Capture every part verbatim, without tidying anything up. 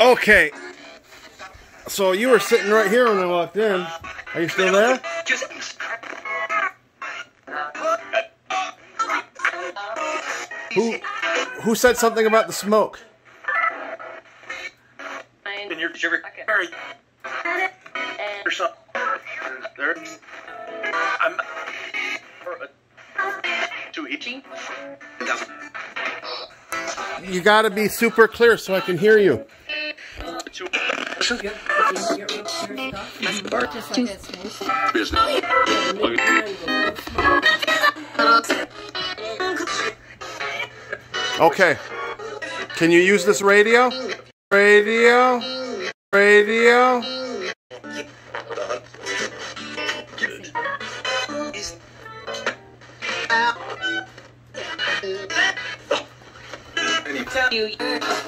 Okay, so you were sitting right here when I walked in. Are you still there? Who, who said something about the smoke? You gotta be super clear so I can hear you. Okay. Can you use this radio? Radio? Radio?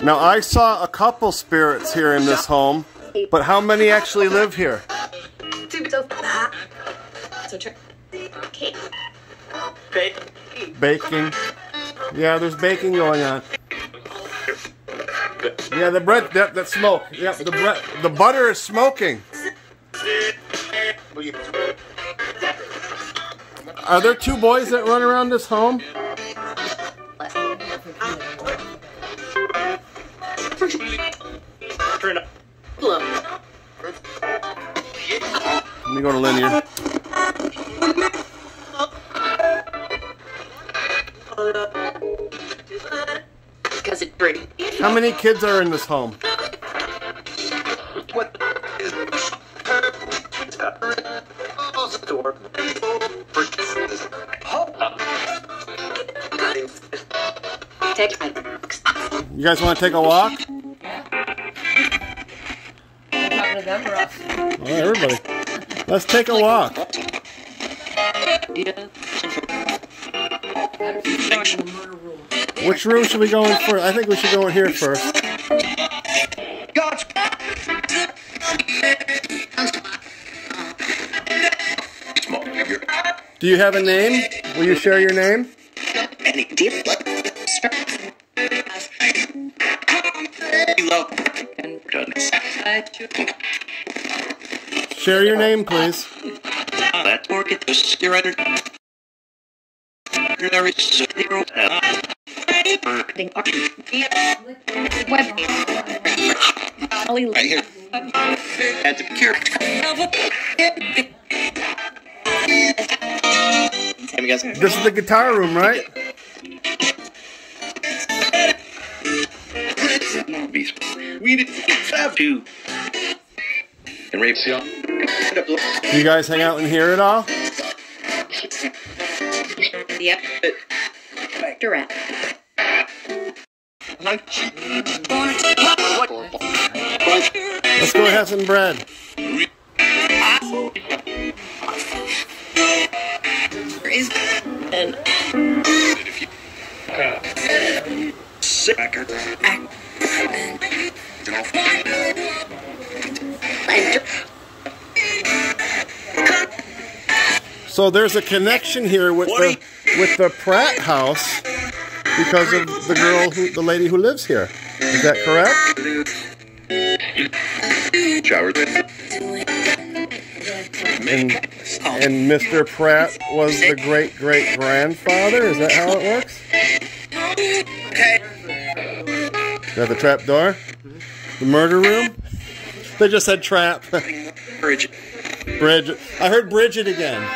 Now, I saw a couple spirits here in this home, but how many actually live here? Baking. Yeah, there's baking going on. Yeah, the bread, that, that smoke. Yeah, the bread, the butter is smoking. Are there two boys that run around this home? Let me go to linear. How many kids are in this home? What is the door? You guys want to take a walk? Well, everybody, let's take a walk. Which room should we go in first? I think we should go in here first. Do you have a name? Will you share your name? Share your name, please. This is the guitar room, right? We didn't have to. Do you guys hang out in here at all? Yep. Direct. Let's go have some bread. So there's a connection here with the with the Pratt house because of the girl, who, the lady who lives here. Is that correct? And, and Mister Pratt was the great great grandfather. Is that how it works? Is that the trap door? The murder room? They just said trap. Bridget. Bridget. I heard Bridget again.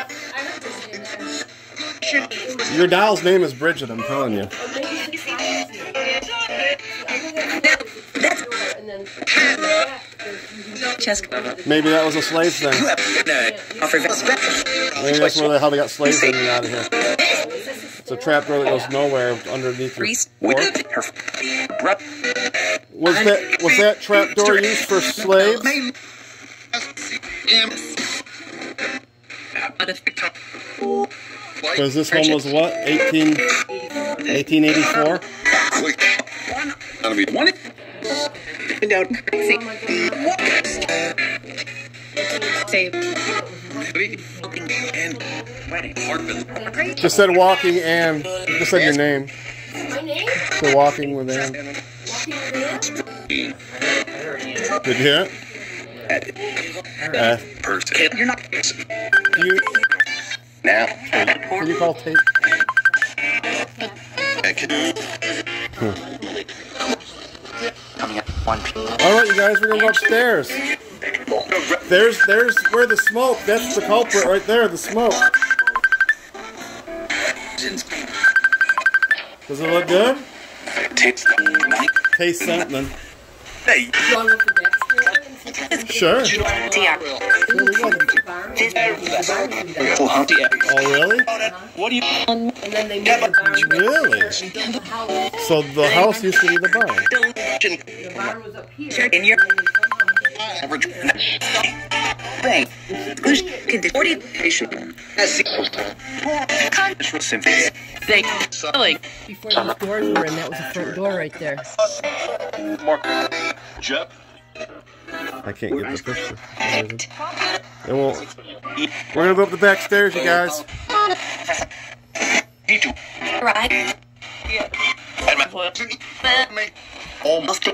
Your doll's name is Bridget, I'm telling you. Maybe that was a slave thing. Maybe that's where how they got slaves in and out of here. It's a trapdoor that goes nowhere underneath your fork. Was that, was that trapdoor used for slaves? Because this one was what? eighteen eighty-four? Just said walking and just said your name. My name? for Walking with Anne. Did you hear it? Uh, You're not. You. Now. Can you call tape? Hmm. All right, you guys, we're gonna go upstairs. There's, there's where the smoke. That's the culprit right there. The smoke. Does it look good? Taste something. Hey. Sure. Oh, really? What do you? Really? So the house used to be the barn. The barn was up here. In your average thing. Who's can the forty patient as the they selling before these doors were in. That was the front door right there. Jep. I can't get the picture. It won't. We're gonna go up the back stairs, you guys. Right. Almost.